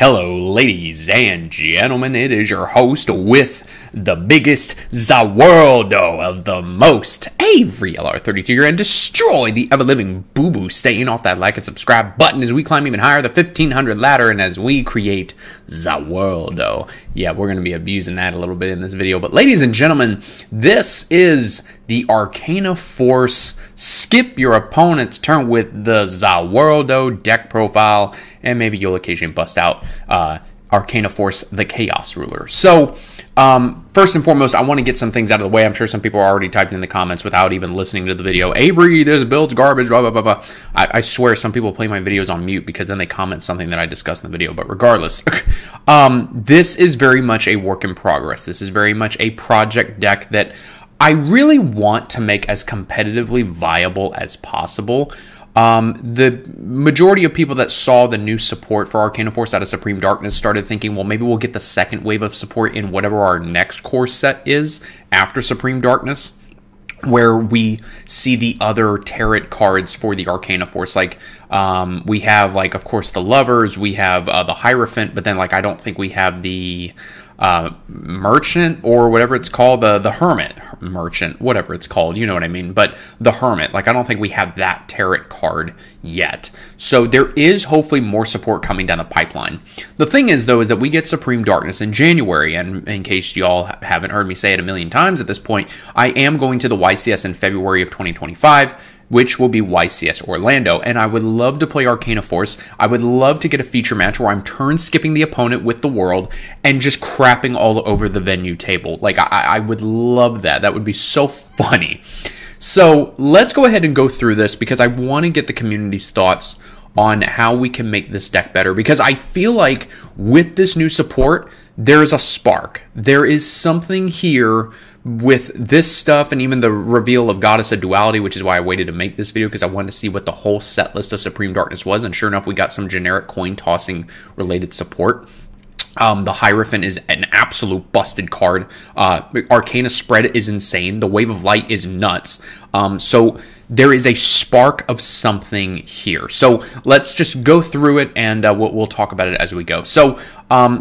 Hello, ladies and gentlemen, it is your host with the biggest Zaworldo of the most, Avery LR32, here, and destroy the ever-living boo-boo, staying off that like and subscribe button as we climb even higher, the 1500 ladder, and as we create Zaworldo. Yeah, we're going to be abusing that a little bit in this video, but ladies and gentlemen, this is the Arcana Force. Skip your opponent's turn with the Zaworldo deck profile, and maybe you'll occasionally bust out Arcana Force, the Chaos Ruler. So, first and foremost, I want to get some things out of the way. I'm sure some people are already typing in the comments without even listening to the video. Avery, this build's garbage, blah, blah, blah, blah. I swear some people play my videos on mute because then they comment something that I discussed in the video. But regardless, this is very much a work in progress. This is very much a project deck that I really want to make as competitively viable as possible. The majority of people that saw the new support for Arcana Force out of Supreme Darkness started thinking, well, maybe we'll get the second wave of support in whatever our next core set is after Supreme Darkness, where we see the other tarot cards for the Arcana Force. Like, we have, like, of course, the Lovers, we have the Hierophant, but then, like, I don't think we have the merchant or whatever it's called, the hermit merchant, whatever it's called, you know what I mean? But the hermit, like, I don't think we have that tarot card yet. So there is hopefully more support coming down the pipeline. The thing is, though, is that we get Supreme Darkness in January, and in case y'all haven't heard me say it a million times at this point, I am going to the YCS in February of 2025, which will be YCS Orlando, and I would love to play Arcana Force. I would love to get a feature match where I'm turn-skipping the opponent with the World and just crapping all over the venue table. Like, I would love that. That would be so funny. So let's go ahead and go through this because I want to get the community's thoughts on how we can make this deck better, because I feel like with this new support, there is a spark. There is something here with this stuff, and even the reveal of Goddess of Duality, which is why I waited to make this video, because I wanted to see what the whole set list of Supreme Darkness was, and sure enough, we got some generic coin tossing related support. The Hierophant is an absolute busted card. Arcana spread is insane. The Wave of Light is nuts. So there is a spark of something here. So let's just go through it, and we'll talk about it as we go. So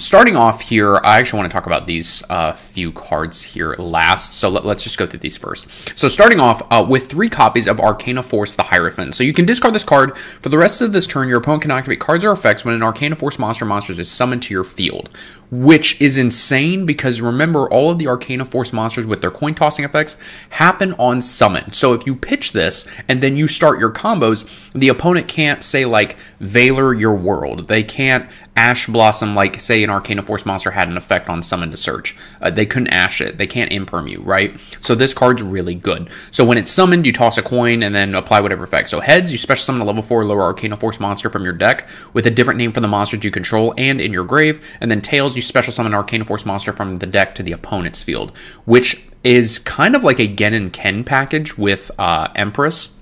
starting off here, I actually want to talk about these few cards here last. So let's just go through these first. So starting off with 3 copies of Arcana Force, the Hierophant. So you can discard this card. For the rest of this turn, your opponent can activate cards or effects when an Arcana Force monster is summoned to your field, which is insane because, remember, all of the Arcana Force monsters with their coin tossing effects happen on summon. So if you pitch this and then you start your combos, the opponent can't say, like, Valor your World. They can't Ash Blossom, like, say an Arcana Force monster had an effect on summon to search. They couldn't Ash it. They can't imperm you, right? So this card's really good. So when it's summoned, you toss a coin and then apply whatever effect. So heads, you special summon a level 4 lower Arcana Force monster from your deck with a different name for the monsters you control and in your grave. And then tails, you special summon an Arcana Force monster from the deck to the opponent's field, which is kind of like a Gen and Ken package with Empress.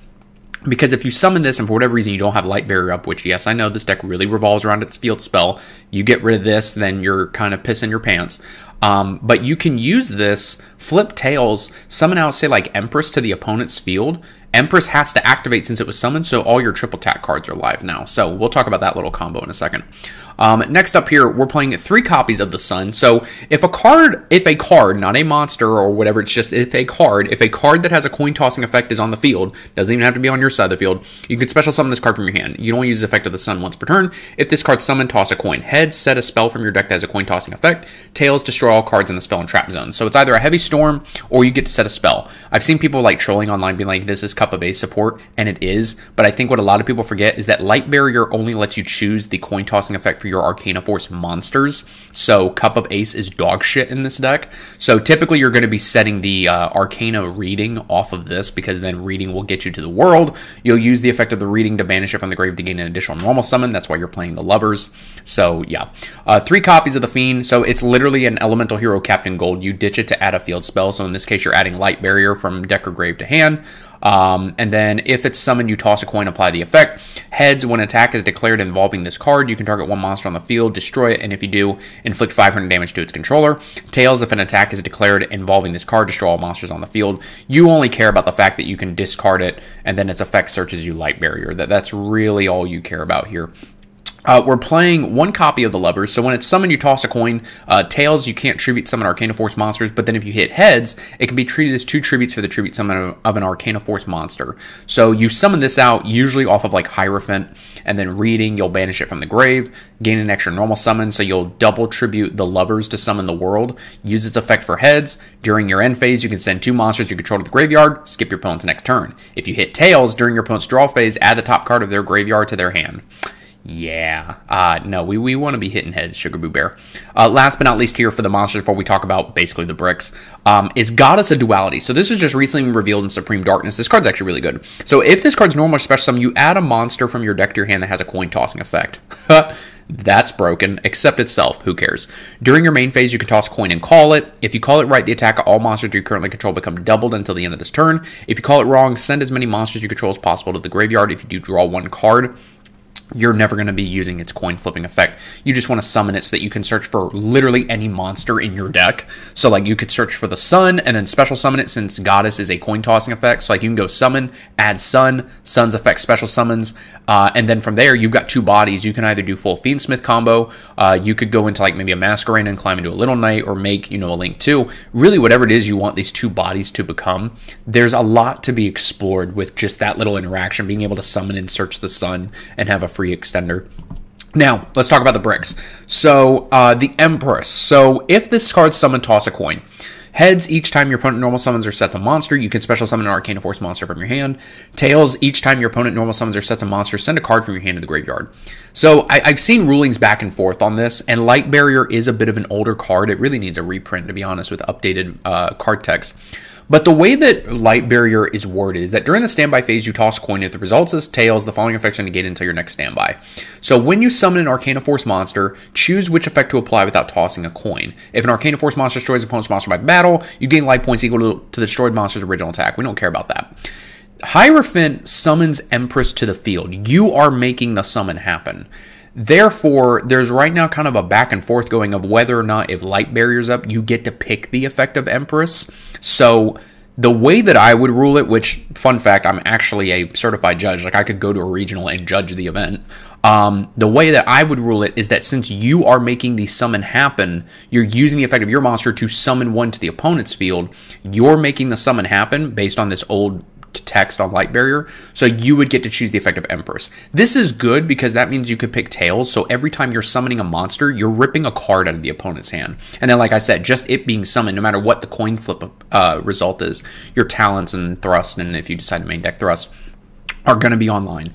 Because if you summon this and for whatever reason you don't have Light Barrier up, which, yes, I know this deck really revolves around its field spell, you get rid of this, then you're kind of pissing your pants. But you can use this, flip tails, summon out, say, like, Empress to the opponent's field. Empress has to activate since it was summoned, so all your triple tap cards are live now. So we'll talk about that little combo in a second. Next up here, we're playing 3 copies of the Sun. So if a card, not a monster or whatever, it's just if a card that has a coin tossing effect is on the field, doesn't even have to be on your side of the field, you can special summon this card from your hand. You don't use the effect of the Sun once per turn. If this card's summoned, toss a coin. Heads, set a spell from your deck that has a coin tossing effect. Tails, destroy all cards in the spell and trap zone. So it's either a Heavy Storm or you get to set a spell. I've seen people, like, trolling online being like, this is Cup of Ace support, and it is, but I think what a lot of people forget is that Light Barrier only lets you choose the coin tossing effect for your Arcana Force monsters. So Cup of Ace is dog shit in this deck. So typically you're going to be setting the Arcana Reading off of this, because then Reading will get you to the World. You'll use the effect of the Reading to banish it from the grave to gain an additional normal summon. That's why you're playing the Lovers. So yeah, 3 copies of the Fiend. So it's literally an Elemental Hero Captain Gold. You ditch it to add a field spell. So in this case, you're adding Light Barrier from deck or grave to hand. And then if it's summoned, you toss a coin, apply the effect. Heads, when attack is declared involving this card, you can target one monster on the field, destroy it, and if you do, inflict 500 damage to its controller. Tails, if an attack is declared involving this card, destroy all monsters on the field. You only care about the fact that you can discard it, and then its effect searches you Light Barrier. That's really all you care about here. We're playing one copy of The Lovers, so when it's summoned, you toss a coin. Tails, you can't tribute summon Arcana Force monsters, but then if you hit heads, it can be treated as two tributes for the tribute summon of an Arcana Force monster. So you summon this out, usually off of like Hierophant, and then Reading, you'll banish it from the grave, gain an extra normal summon, so you'll double tribute The Lovers to summon the World, use its effect for heads. During your end phase, you can send two monsters you control to the graveyard, skip your opponent's next turn. If you hit Tails, during your opponent's draw phase, add the top card of their graveyard to their hand. Yeah, no, we want to be hitting heads, Sugar Boo Bear. Last but not least here for the monsters before we talk about basically the bricks, is Goddess of Duality. So this is just recently revealed in Supreme Darkness. This card's actually really good. So if this card's normal or special summon, you add a monster from your deck to your hand that has a coin tossing effect. That's broken, except itself, who cares. During your main phase, you can toss a coin and call it. If you call it right, the attack of all monsters you currently control become doubled until the end of this turn. If you call it wrong, send as many monsters you control as possible to the graveyard. If you do draw one card, you're never going to be using its coin flipping effect. You just want to summon it so that you can search for literally any monster in your deck. So, like, you could search for the Sun and then special summon it since Goddess is a coin tossing effect. So, like, you can go summon, add Sun, Sun's effect special summons. And then from there, you've got two bodies. You can either do full Fiendsmith combo. You could go into, like, maybe a Masquerain and climb into a Little Knight or make, you know, a Link 2. Really, whatever it is you want these two bodies to become. There's a lot to be explored with just that little interaction, being able to summon and search the Sun and have a free extender. Now, let's talk about the bricks. So, the Empress. So, if this card summon, toss a coin. Heads, each time your opponent normal summons or sets a monster, you can special summon an Arcana Force monster from your hand. Tails, each time your opponent normal summons or sets a monster, send a card from your hand to the graveyard. So I've seen rulings back and forth on this, and Light Barrier is a bit of an older card. It really needs a reprint, to be honest, with updated card text. But the way that Light Barrier is worded is that during the standby phase, you toss a coin. If the result is Tails, the following effects are negated until your next standby. So when you summon an Arcana Force monster, choose which effect to apply without tossing a coin. If an Arcana Force monster destroys an opponent's monster by battle, you gain life points equal to the destroyed monster's original attack. We don't care about that. Hierophant summons Empress to the field. You are making the summon happen. Therefore, there's right now kind of a back and forth going of whether or not if Light Barrier's up, you get to pick the effect of Empress. So the way that I would rule it, which, fun fact, I'm actually a certified judge. Like, I could go to a regional and judge the event. The way that I would rule it is that since you are making the summon happen, you're using the effect of your monster to summon one to the opponent's field. You're making the summon happen based on this old text on Light Barrier, so you would get to choose the effect of Empress. This is good because that means you could pick Tails, so every time you're summoning a monster, you're ripping a card out of the opponent's hand. And then, like I said, just it being summoned, no matter what the coin flip result is, your talents and thrust, and if you decide to main deck thrust, are going to be online.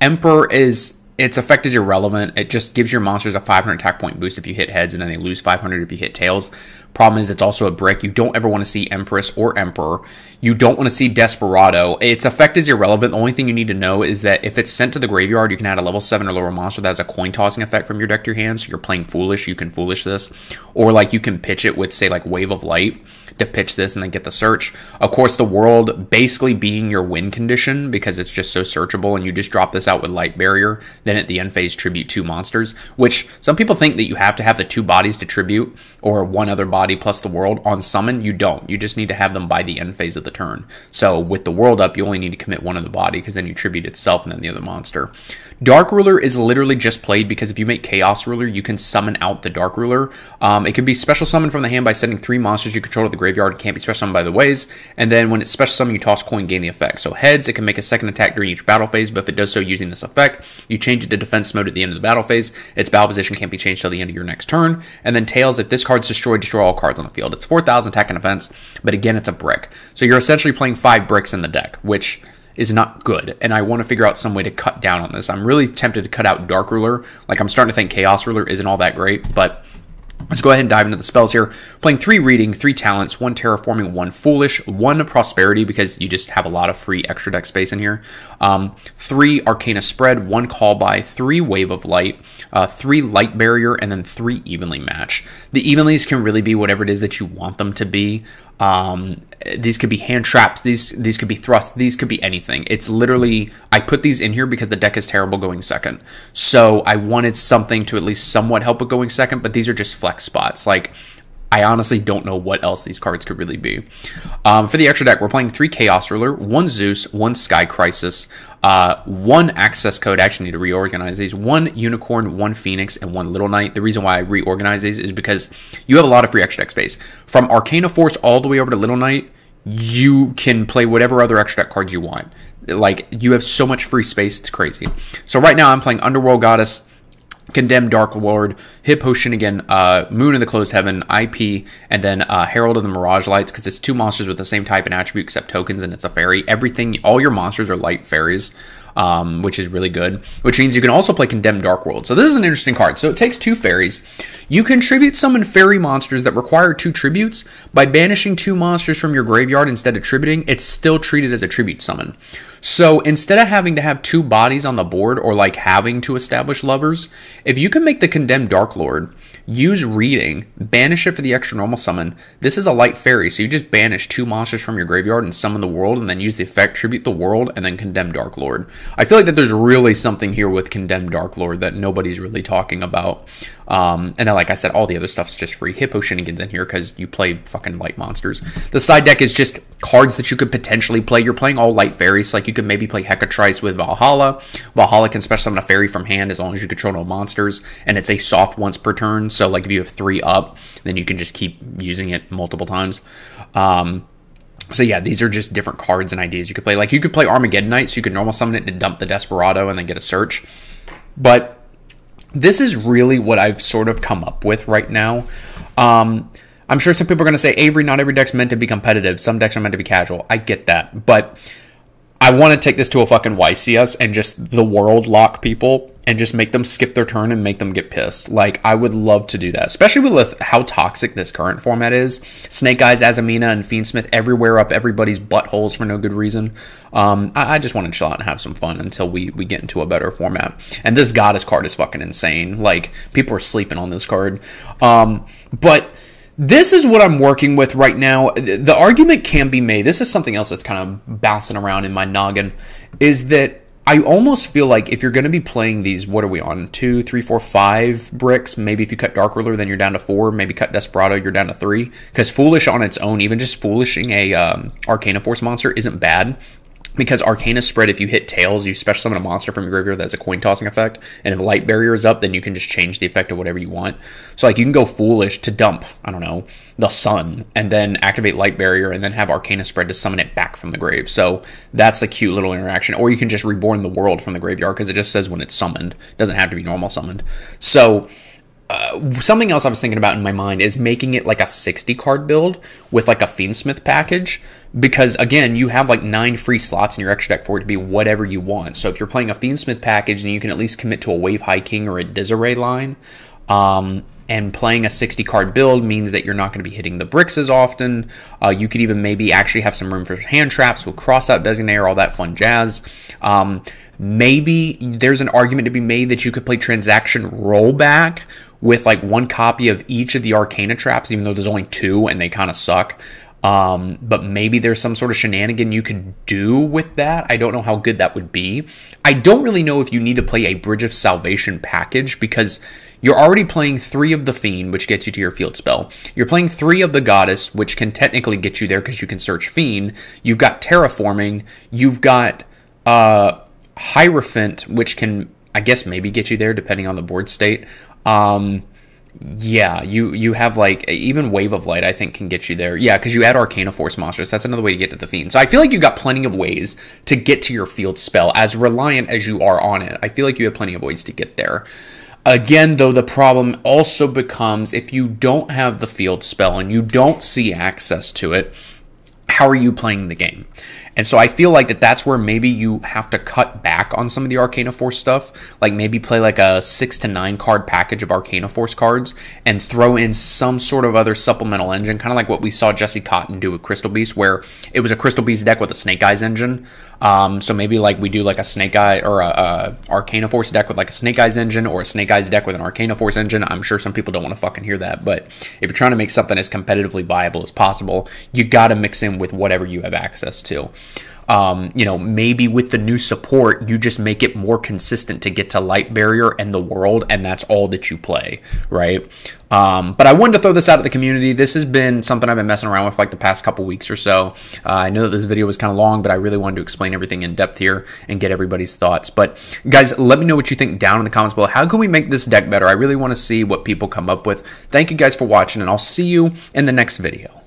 Emperor is... its effect is irrelevant. It just gives your monsters a 500 attack point boost if you hit heads, and then they lose 500 if you hit tails. Problem is, it's also a brick. You don't ever want to see Empress or Emperor. You don't want to see Desperado. Its effect is irrelevant. The only thing you need to know is that if it's sent to the graveyard, you can add a level 7 or lower monster that has a coin tossing effect from your deck to your hand. So you're playing Foolish. You can Foolish this. Or, like, you can pitch it with, say, like Wave of Light to pitch this and then get the search. Of course, the world basically being your win condition because it's just so searchable, and you just drop this out with Light Barrier. Then at the end phase, tribute two monsters, which some people think that you have to have the two bodies to tribute or one other body plus the world on summon. You don't. You just need to have them by the end phase of the turn. So with the world up, you only need to commit one of the body because then you tribute itself and then the other monster. Dark Ruler is literally just played because if you make Chaos Ruler, you can summon out the Dark Ruler. It can be special summoned from the hand by sending three monsters you control to the graveyard. It can't be special summoned by the ways. And then when it's special summoned, you toss coin, gain the effect. So heads, it can make a second attack during each battle phase, but if it does so using this effect, you change it to defense mode at the end of the battle phase. Its battle position can't be changed till the end of your next turn. And then tails, if this card's destroyed, destroy all cards on the field. It's 4,000 attack and defense, but again, it's a brick. So you're essentially playing 5 bricks in the deck, which is not good. And I want to figure out some way to cut down on this. I'm really tempted to cut out Dark Ruler. Like, I'm starting to think Chaos Ruler isn't all that great, but let's go ahead and dive into the spells here. Playing 3 Reading, 3 Talents, 1 Terraforming, 1 Foolish, 1 Prosperity, because you just have a lot of free extra deck space in here. 3 Arcana Spread, 1 Call By, 3 Wave of Light, 3 Light Barrier, and then 3 Evenly Match. The Evenlies can really be whatever it is that you want them to be. These could be hand traps, these could be thrust, these could be anything. It's literally, I put these in here because the deck is terrible going second. So I wanted something to at least somewhat help with going second, but these are just flex spots. Like, I honestly don't know what else these cards could really be. For the extra deck, we're playing 3 Chaos Ruler, 1 Zeus, 1 Sky Crisis, 1 Access Code. I actually need to reorganize these. 1 Unicorn, 1 Phoenix, and 1 Little Knight. The reason why I reorganize these is because you have a lot of free extra deck space. From Arcana Force all the way over to Little Knight, you can play whatever other extra deck cards you want. Like, you have so much free space, it's crazy. So right now I'm playing Underworld Goddess, Condemned Dark Ward, Hip Potion again, Moon in the Closed Heaven, IP, and then Herald of the Mirage Lights, because it's 2 monsters with the same type and attribute except tokens, and it's a fairy. Everything, all your monsters are light fairies, which is really good, which means you can also play Condemned Dark World. So this is an interesting card. So it takes 2 fairies. You can tribute summon fairy monsters that require 2 tributes. By banishing 2 monsters from your graveyard instead of tributing, it's still treated as a tribute summon. So instead of having to have 2 bodies on the board or like having to establish lovers, if you can make the Condemned Dark Lord, use Reading, banish it for the extra normal summon. This is a light fairy, so you just banish 2 monsters from your graveyard and summon the world, and then use the effect tribute the world and then Condemn Dark Lord. I feel like that there's really something here with Condemn Dark Lord that nobody's really talking about. And then, like I said, all the other stuff's just free. Hippo Shenanigans in here because you play fucking light monsters. The side deck is just cards that you could potentially play. You're playing all light fairies. Like, you could maybe play Hecatrice with Valhalla. Valhalla can special summon a fairy from hand as long as you control no monsters, and it's a soft once per turn. So, like, if you have 3 up, then you can just keep using it multiple times. So, yeah, these are just different cards and ideas you could play. Like, you could play Armageddon Knight, so you could normal summon it to dump the Desperado and then get a search. But this is really what I've sort of come up with right now. I'm sure some people are going to say, Avery, not every deck's meant to be competitive. Some decks are meant to be casual. I get that. But I want to take this to a fucking YCS and just the world lock people and just make them skip their turn and make them get pissed. Like, I would love to do that, especially with how toxic this current format is. Snake Eyes, Azamina, and Fiendsmith everywhere up everybody's buttholes for no good reason. I just want to chill out and have some fun until we get into a better format. And this Goddess card is fucking insane. Like, people are sleeping on this card. But this is what I'm working with right now. The argument can be made, this is something else that's kind of bouncing around in my noggin, is that I almost feel like if you're going to be playing these, what are we on, 2, 3, 4, 5 bricks, maybe if you cut Dark Ruler, then you're down to 4, maybe cut Desperado, you're down to 3, because Foolish on its own, even just Foolishing a Arcana Force monster isn't bad, because Arcana Spread, if you hit tails, you special summon a monster from your graveyard that has a coin tossing effect, and if Light Barrier is up, then you can just change the effect of whatever you want. So, like, you can go Foolish to dump, I don't know, the Sun, and then activate Light Barrier, and then have Arcana Spread to summon it back from the grave. So that's a cute little interaction. Or you can just Reborn the World from the graveyard, because it just says when it's summoned. It doesn't have to be normal summoned. So something else I was thinking about in my mind is making it like a 60 card build with like a Fiendsmith package, because again, you have like 9 free slots in your extra deck for it to be whatever you want. So if you're playing a Fiendsmith package, then you can at least commit to a Wave High King or a Disarray line. And playing a 60 card build means that you're not going to be hitting the bricks as often. You could even maybe actually have some room for hand traps with Cross Out Designator, all that fun jazz. Maybe there's an argument to be made that you could play Transaction Rollback with like 1 copy of each of the Arcana traps, even though there's only 2 and they kind of suck. But maybe there's some sort of shenanigan you could do with that. I don't know how good that would be. I don't really know if you need to play a Bridge of Salvation package, because you're already playing 3 of the Fiend, which gets you to your field spell. You're playing 3 of the Goddess, which can technically get you there because you can search Fiend. You've got Terraforming. You've got Hierophant, which can, I guess, maybe get you there depending on the board state. Yeah, you have like even Wave of Light, I think, can get you there. Yeah, because you add Arcana Force monsters. That's another way to get to the Fiend. So I feel like you got plenty of ways to get to your field spell, as reliant as you are on it. I feel like you have plenty of ways to get there. Again, though, the problem also becomes if you don't have the field spell and you don't see access to it, how are you playing the game? And so I feel like that's where maybe you have to cut back on some of the Arcana Force stuff. Like, maybe play like a 6 to 9 card package of Arcana Force cards and throw in some sort of other supplemental engine, kind of like what we saw Jesse Cotton do with Crystal Beast, where it was a Crystal Beast deck with a Snake Eyes engine. So maybe like we do like a Snake Eye or a Arcana Force deck with like a Snake Eyes engine, or a Snake Eyes deck with an Arcana Force engine. I'm sure some people don't want to fucking hear that, but if you're trying to make something as competitively viable as possible, you got to mix in with whatever you have access to. You know, maybe with the new support, you just make it more consistent to get to Light Barrier and the World, and that's all that you play, right? But I wanted to throw this out at the community. This has been something I've been messing around with for like the past couple weeks or so. I know that this video was kind of long, but I really wanted to explain everything in depth here and get everybody's thoughts. But guys, let me know what you think down in the comments below. How can we make this deck better? I really want to see what people come up with. Thank you guys for watching, and I'll see you in the next video.